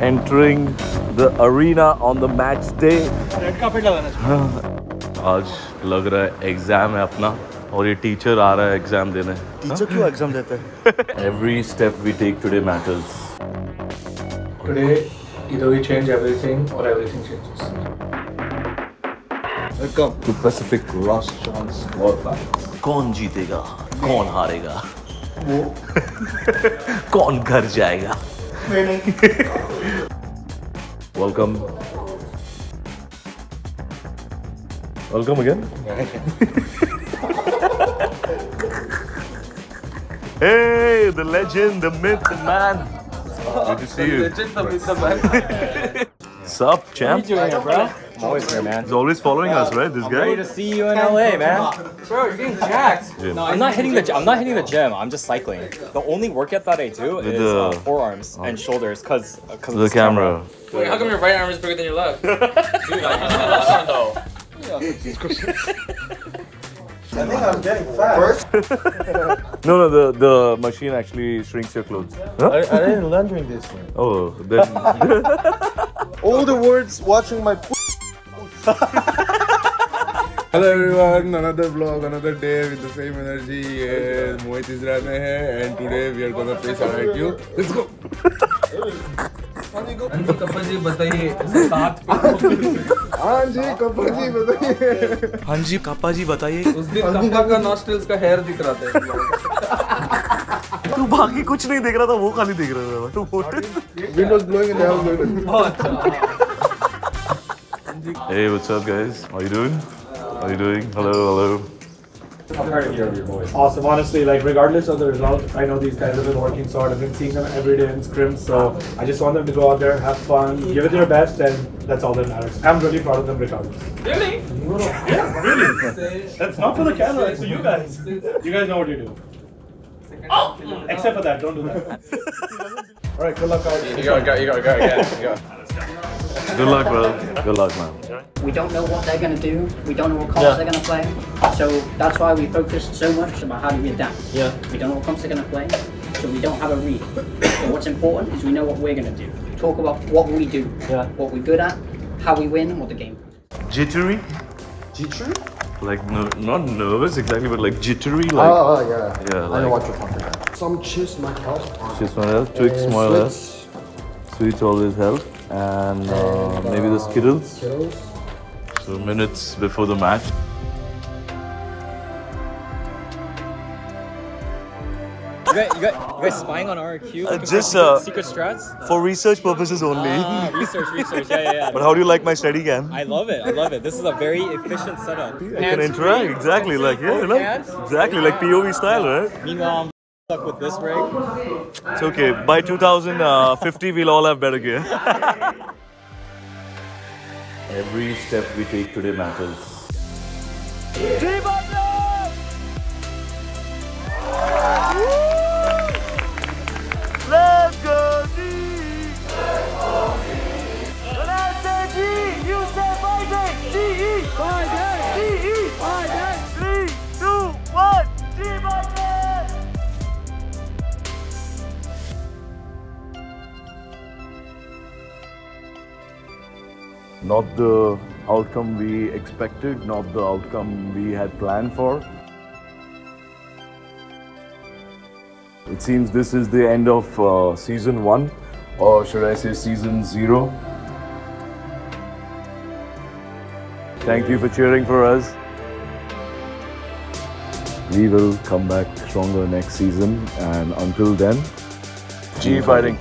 entering the arena on the match day. Red carpet लगाना चाहिए। आज लग रहा है exam है अपना और ये teacher आ रहा है exam देने। Teacher क्यों exam देते हैं? Every step we take today matters. Today either we change everything or everything changes. Welcome to Pacific rush chance qualifiers. कौन जीतेगा? कौन हारेगा? वो कौन घर जाएगा? Welcome again. Hey, the legend, the myth, the man. Good to see you. The legend, the myth, the man. What's up, champ? What are you doing, bro? I'm always here, man. He's always following us, right? This guy. Ready to see you in LA, man. Bro, you're getting jacked. No, I'm not hitting the gym. I'm just cycling. The only workout that I do is forearms and shoulders, cause of the camera. Wait, how come your right arm is bigger than your left? Dude, I just got left on though. I think I'm getting fat. No, the machine actually shrinks your clothes. Huh? I didn't learn during this one. Oh, then. All the words watching my. Hello everyone, another vlog, another day with the same energy. Yeah, Moitiz Rane here, and today we are gonna face RQ. Let's go. Kappa ji, बताइए साथ हाँ जी kappa जी बताइए उस दिन kappa का nostrils का hair दिख रहा था तू बाकी कुछ नहीं देख रहा था वो खाली देख रहा था windows blowing in the house. Hey, what's up guys? How you doing? Hello. I'm tired of hearing your voice. Awesome. Honestly, like regardless of the result, I know these guys have been working so hard. I've been seeing them every day in scrims, so I just want them to go out there, have fun, give it their best, and that's all that matters. I'm really proud of them regardless. Really? Yeah, really. That's not for the camera, it's for you guys. You guys know what you do. Oh! Except for that, don't do that. Alright, good luck guys. You gotta go, yeah. Good luck, bro. Good luck, man. We don't know what they're going to do. We don't know what comps they're going to play. So that's why we focused so much about how do we adapt. Yeah. We don't know what comps they're going to play, so we don't have a read. So what's important is we know what we're going to do. Talk about what we do, what we're good at, how we win, and what the game is. Jittery? Jittery? Like, not nervous exactly, but like jittery. Like, yeah. I know what you're talking about. Some cheese might help. Cheese might help. Twix might help. Sweets always help. And maybe the Skittles. So minutes before the match. You guys spying on RRQ? Just secret strats? For research purposes only. Research, yeah. But how do you like my steadicam? I love it. This is a very efficient setup. You can interact, exactly, like, exactly, like POV style, right? Meanwhile, I'm stuck with this rig. It's okay, by 2050 we'll all have better gear. Every step we take today matters. Let's go, G! When I say G, you say fighting! GE! Fighting! GE! Fighting! 3, 2, 1, G my man! Not the outcome we expected, not the outcome we had planned for. It seems this is the end of season 1, or should I say season 0. Thank you for cheering for us. We will come back stronger next season, and until then, GE fighting.